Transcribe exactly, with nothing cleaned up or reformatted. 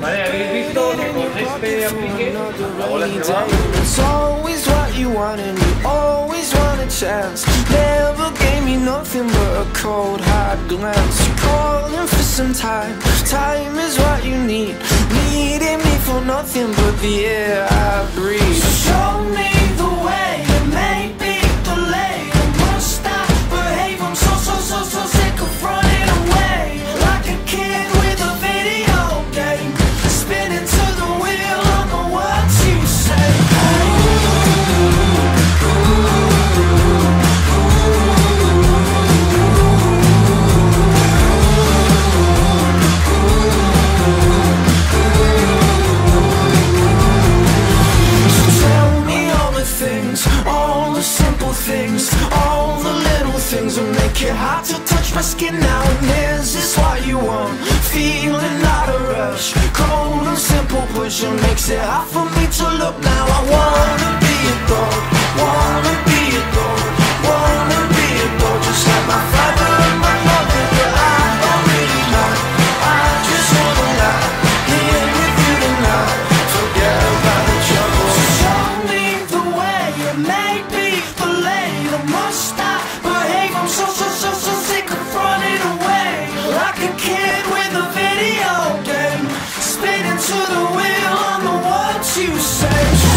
Vale, habéis visto que con este aplique la bola se va. Never gave me nothing but a cold hard glance. Calling for some time, time is what you need. Needing me for nothing but the air I breathe. So show me the way, it may be delayed. And once I behave, I'm so, so, so, so sick of running away. Like a kid with a video game, spinning to the wheel on the words you say. It's hard to touch my skin now, and is this what you want? Feeling not a rush, cold and simple pushing makes it hard for me to look now. I wanna be a dog, wanna be a dog, wanna be a dog, just like my father and my mother. But I don't really know, I just wanna lie here with you tonight, forget about the trouble. So show me the way, it may be delayed, I must stop behave, I'm so sorry. You say